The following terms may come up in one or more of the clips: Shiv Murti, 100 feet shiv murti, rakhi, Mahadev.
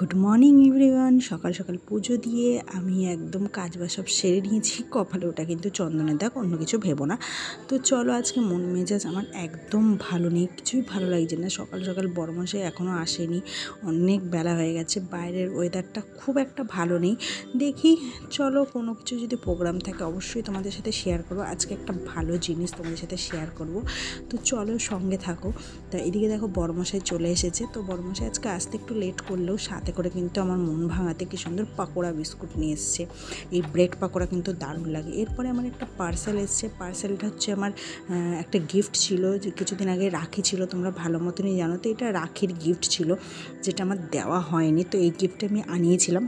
Good morning everyone. সকাল সকাল পুজো দিয়ে আমি একদম কাজবাজ সব সেরে নিয়েছি। কপালে ওটা কিন্তু চন্দনের দাগ, অন্য কিছু ভেবো না। তো চলো, আজকে মন মেজাজ আমার একদম ভালো নেই, কিছুই ভালো লাগছে না। সকাল সকাল বড়মশাই এখনও আসেনি, অনেক বেলা হয়ে গেছে। বাইরের ওয়েদারটা খুব একটা ভালো নেই। দেখি চলো, কোনো কিছু যদি প্রোগ্রাম থাকে অবশ্যই তোমাদের সাথে শেয়ার করবো। আজকে একটা ভালো জিনিস তোমাদের সাথে শেয়ার করব, তো চলো সঙ্গে থাকো। তা এদিকে দেখো বড়মশাই চলে এসেছে। তো বড়মশাই আজকে আসতে একটু লেট করলেও সাথে করে কিন্তু আমার মন ভাঙাতে কি সুন্দর পাকোড়া বিস্কুট নিয়ে এসছে। এই ব্রেড পাকোড়া কিন্তু দারুণ লাগে। এরপরে আমার একটা পার্সেল এসছে। পার্সেলটা হচ্ছে আমার একটা গিফট ছিল, যে কিছুদিন আগে রাখি ছিল, তোমরা ভালো মতনই জানো। তো এটা রাখির গিফট ছিল, যেটা আমার দেওয়া হয়নি। তো এই গিফটটা আমি আনিয়েছিলাম।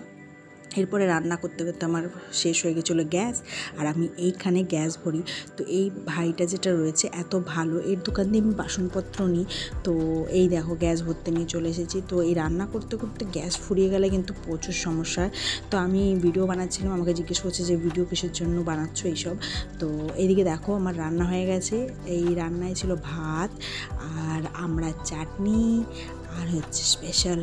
এরপরে রান্না করতে করতে আমার শেষ হয়ে গেছিলো গ্যাস, আর আমি এইখানে গ্যাস ভরি। তো এই ভাইটা যেটা রয়েছে এত ভালো, এর দোকান দিয়ে আমি বাসনপত্র নিই। তো এই দেখো গ্যাস ভরতে নিয়ে চলে এসেছি। তো এই রান্না করতে করতে গ্যাস ফুরিয়ে গেলে কিন্তু প্রচুর সমস্যা হয়। তো আমি ভিডিও বানাচ্ছিলাম, আমাকে জিজ্ঞেস করছে যে ভিডিও কিসের জন্য বানাচ্ছ এইসব। তো এইদিকে দেখো আমার রান্না হয়ে গেছে। এই রান্নায় ছিল ভাত আর আমড়ার চাটনি, আর হচ্ছে স্পেশাল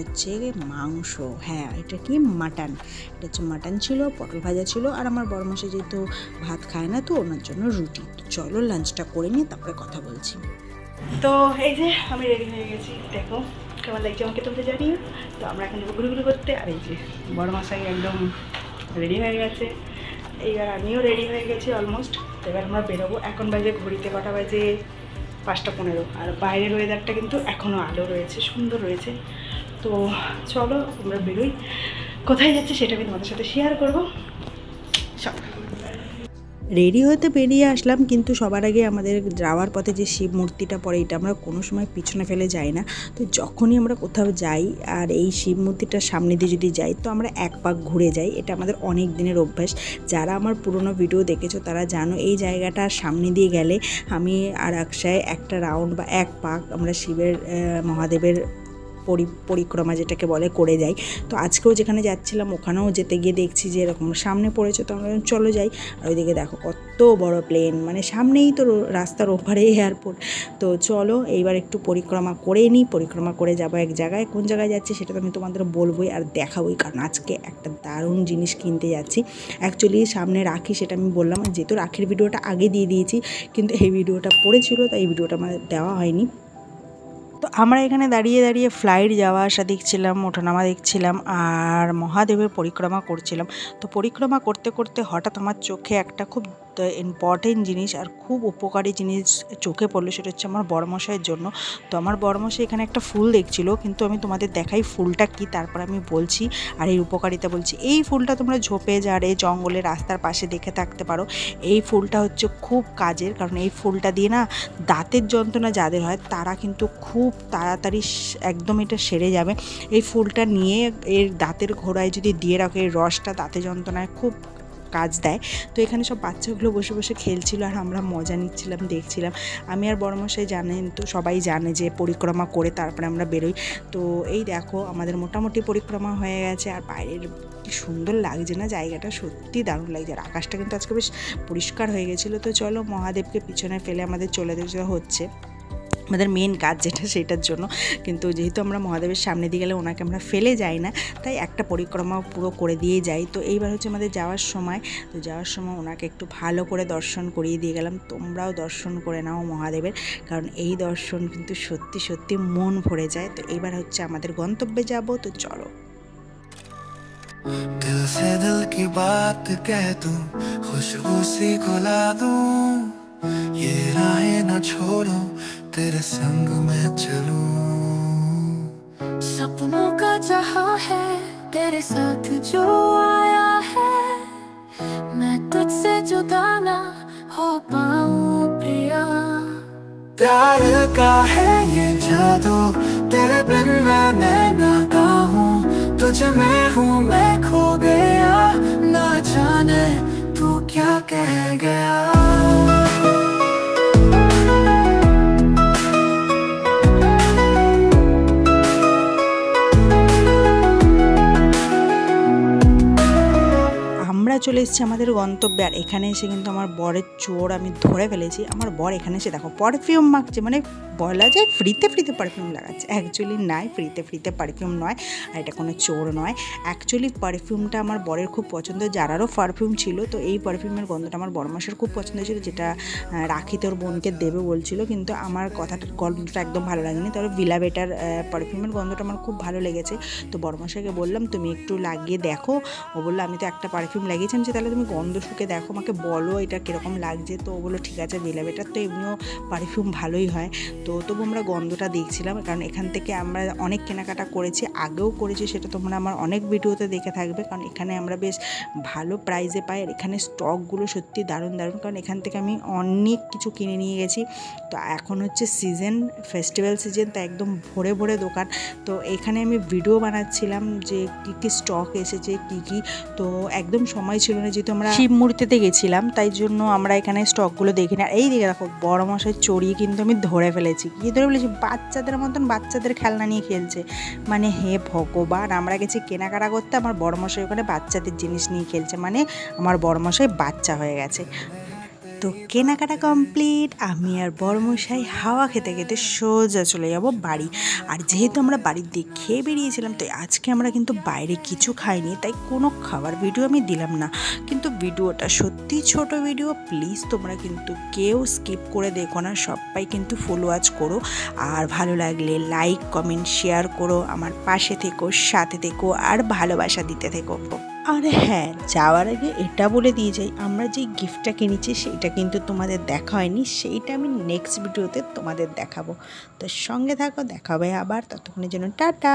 হচ্ছে মাংস। হ্যাঁ, এটা কি মাটন, এটা হচ্ছে মাটন ছিল, পটল ভাজা ছিল। আর আমার বড়মশাই যেহেতু ভাত খায় না, তো ওনার জন্য রুটি। তো চলো লাঞ্চটা করে নিয়ে তারপরে কথা বলছি। তো এই যে আমি রেডি হয়ে গেছি, দেখো কেমন লাগছে আমাকে তোমরা জানিও। তো আমরা এখন ঘুরুঘুরি করতে। আর এই যে বড়মশাই একদম রেডি হয়ে গেছে, এইবার আমিও রেডি হয়ে গেছি অলমোস্ট। এবার আমরা বেরোবো। এখন বাজে ঘড়িতে কটা বাজে? 5:15। আর বাইরের ওয়েদারটা কিন্তু এখনও আলো রয়েছে, সুন্দর রয়েছে। তো চলো আমরা বেরোই। কোথায় যাচ্ছি সেটা আমি তোমাদের সাথে শেয়ার করবো। রেডি হতে বেরিয়ে আসলাম, কিন্তু সবার আগে আমাদের যাওয়ার পথে যে শিব মূর্তিটা পড়ে, এটা আমরা কোনো সময় পিছনে ফেলে যাই না। তো যখনই আমরা কোথাও যাই আর এই শিব মূর্তিটার সামনে দিয়ে যদি যাই, তো আমরা এক পাক ঘুরে যাই। এটা আমাদের অনেক দিনের অভ্যাস। যারা আমার পুরনো ভিডিও দেখেছো তারা জানো, এই জায়গাটার সামনে দিয়ে গেলে আমি আর আকশায় একটা রাউন্ড বা এক পাক আমরা শিবের মহাদেবের পরিক্রমা যেটাকে বলে করে যাই। তো আজকেও যেখানে যাচ্ছিলাম ওখানেও যেতে গিয়ে দেখছি যে এরকম সামনে পড়েছে, তো আমরা চলো যাই। আর ওইদিকে দেখো কত বড় প্লেন, মানে সামনেই তো, রাস্তার ওপারে এয়ারপোর্ট। তো চলো এইবার একটু পরিক্রমা করে নিই। পরিক্রমা করে যাবো এক জায়গায়, কোন জায়গায় যাচ্ছি সেটা তো আমি তোমাদের বলবোই আর দেখাবোই, কারণ আজকে একটা দারুণ জিনিস কিনতে যাচ্ছি। অ্যাকচুয়ালি সামনে রাখি, সেটা আমি বললাম, যেহেতু রাখির ভিডিওটা আগে দিয়ে দিয়েছি, কিন্তু এই ভিডিওটা পড়েছিল তাই এই ভিডিওটা আমার দেওয়া হয়নি। তো আমরা এখানে দাঁড়িয়ে দাঁড়িয়ে ফ্লাইট যাওয়া আসা দেখছিলাম, ওঠানামা দেখছিলাম, আর মহাদেবের পরিক্রমা করছিলাম। তো পরিক্রমা করতে করতে হঠাৎ আমার চোখে একটা খুব ইম্পর্টেন্ট জিনিস আর খুব উপকারী জিনিস চোখে পড়লো। সেটা হচ্ছে আমার বড়মশাইয়ের জন্য। তো আমার বড়মশাই এখানে একটা ফুল দেখছিল, কিন্তু আমি তোমাদের দেখাই ফুলটা কি, তারপর আমি বলছি আর এর উপকারিতা বলছি। এই ফুলটা তোমরা ঝোপে ঝাড়ে জঙ্গলে রাস্তার পাশে দেখে থাকতে পারো। এই ফুলটা হচ্ছে খুব কাজের, কারণ এই ফুলটা দিয়ে না দাঁতের যন্ত্রণা যাদের হয় তারা কিন্তু খুব তাড়াতাড়ি একদম এটা সেরে যাবে। এই ফুলটা নিয়ে এর দাঁতের ঘোড়ায় যদি দিয়ে রাখো, এই রসটা দাঁতের যন্ত্রণায় খুব কাজ দেয়। তো এখানে সব বাচ্চাগুলো বসে বসে খেলছিল আর আমরা মজা নিচ্ছিলাম, দেখছিলাম। আমি আর বড়মশাই জানেন তো, সবাই জানে যে পরিক্রমা করে তারপরে আমরা বেরোই। তো এই দেখো আমাদের মোটামুটি পরিক্রমা হয়ে গেছে। আর বাইরের কি সুন্দর লাগছে না জায়গাটা, সত্যি দারুণ লাগছে। আর আকাশটা কিন্তু আজকে বেশ পরিষ্কার হয়ে গেছিলো। তো চলো মহাদেবকে পিছনে ফেলে আমাদের চলে যেতে হচ্ছে আমাদের মেন কাজ যেটা, সেটার জন্য। কিন্তু যেহেতু আমরা মহাদেবের সামনে দিয়ে গেলে ওনাকে আমরা ফেলে যাই না, তাই একটা পরিক্রমা পুরো করে দিয়ে যাই। তো এইবার হচ্ছে আমাদের যাওয়ার সময়। তো যাওয়ার সময় ওনাকে একটু ভালো করে দর্শন করিয়ে দিয়ে গেলাম। তোমরাও দর্শন করে নাও মহাদেবের, কারণ এই দর্শন কিন্তু সত্যি সত্যি মন ভরে যায়। তো এইবার হচ্ছে আমাদের গন্তব্যে যাব। তো চলো। ये राहें ना छोड़ो तेरे संग मैं चलूं, सपनों का जहां है तेरे साथ जो आया है, मैं तुझसे जुदा ना हो पाऊं प्रिया, प्यार का है ये जादू, तेरे बिन मैं नाता हूँ, तुझे मैं हूँ मैं खो गया, ना जाने तू क्या कह गया। আমরা চলে এসেছি আমাদের গন্তব্যে। আর এখানে এসে কিন্তু আমার বরের চোর আমি ধরে ফেলেছি। আমার বর এখানে এসে দেখো পারফিউম মাখছে, মানে বলা যায় ফ্রিতে ফ্রিতে পারফিউম লাগাচ্ছে। অ্যাকচুয়ালি নয়, ফ্রিতে ফ্রিতে পারফিউম নয়, আর এটা কোনো চোর নয়। অ্যাকচুয়ালি পারফিউমটা আমার বরের খুব পছন্দ, যারারও পারফিউম ছিল। তো এই পারফিউমের গন্ধটা আমার বরমাসের খুব পছন্দ ছিল, যেটা রাখি তোর বোনকে দেবে বলছিল, কিন্তু আমার কথাটা গন্ধটা একদম ভালো লাগেনি। তবে ভিলাবেটার পারফিউমের গন্ধটা আমার খুব ভালো লেগেছে। তো বরমাসাকে বললাম তুমি একটু লাগিয়ে দেখো। ও বললো আমি তো একটা পারফিউম লাগিয়েছি। আমি তাহলে তুমি গন্ধ শুকে দেখো, আমাকে বলো এটা কীরকম লাগছে। তো ও বললো ঠিক আছে, ভিলাবেটার তো এমনিও পারফিউম ভালোই হয়। তো তবু আমরা গন্ধটা দেখছিলাম, কারণ এখান থেকে আমরা অনেক কেনাকাটা করেছি, আগেও করেছি, সেটা তোমরা আমার অনেক ভিডিওতে দেখে থাকবে। কারণ এখানে আমরা বেশ ভালো প্রাইসে পাই, আর এখানে স্টকগুলো সত্যি দারুণ দারুণ। কারণ এখান থেকে আমি অনেক কিছু কিনে নিয়ে গেছি। তো এখন হচ্ছে সিজন, ফেস্টিভ্যাল সিজন, তাই একদম ভরে ভরে দোকান। তো এখানে আমি ভিডিও বানাচ্ছিলাম যে কী কী স্টক এসেছে কী কী। তো একদম সময় ছিল না, যেহেতু আমরা শিব মূর্তিতে গেছিলাম, তাই জন্য আমরা এখানে স্টকগুলো দেখি না। এই দিকে দেখো বড় মশাই চড়িয়ে কিন্তু আমি ধরে ফেলেছি। কী ধরে ফেলেছি? বাচ্চাদের মতন বাচ্চাদের খেলনা নিয়ে খেলছে, মানে হে ভগবান। আমরা গেছি কেনাকাটা করতে, আমার বড় মশাই ওখানে বাচ্চাদের জিনিস নিয়ে খেলছে, মানে আমার বড় মশাই বাচ্চা হয়ে গেছে। তো কেনাকাটা কমপ্লিট, আমি আর বরমশাই হাওয়া খেতে খেতে সোজা চলে যাব বাড়ি। আর যেহেতু আমরা বাড়ির দিকে খেয়ে বেরিয়েছিলাম, তো আজকে আমরা কিন্তু বাইরে কিছু খাইনি, তাই কোনো খাবার ভিডিও আমি দিলাম না। কিন্তু ভিডিওটা সত্যি ছোট ভিডিও, প্লিজ তোমরা কিন্তু কেউ স্কিপ করে দেখো না, সবাই কিন্তু ফুল ওয়াচ করো। আর ভালো লাগলে লাইক কমেন্ট শেয়ার করো, আমার পাশে থেকো, সাথে থেকো, আর ভালোবাসা দিতে থেকো। আর হ্যাঁ, যাওয়ার আগে এটা বলে দিয়ে যাই, আমরা যে গিফটটা কিনেছি সেইটা কিন্তু তোমাদের দেখা হয়নি, সেইটা আমি নেক্সট ভিডিওতে তোমাদের দেখাবো। তো সঙ্গে থাকো, দেখা হবে আবার, ততক্ষণের জন্য টাটা।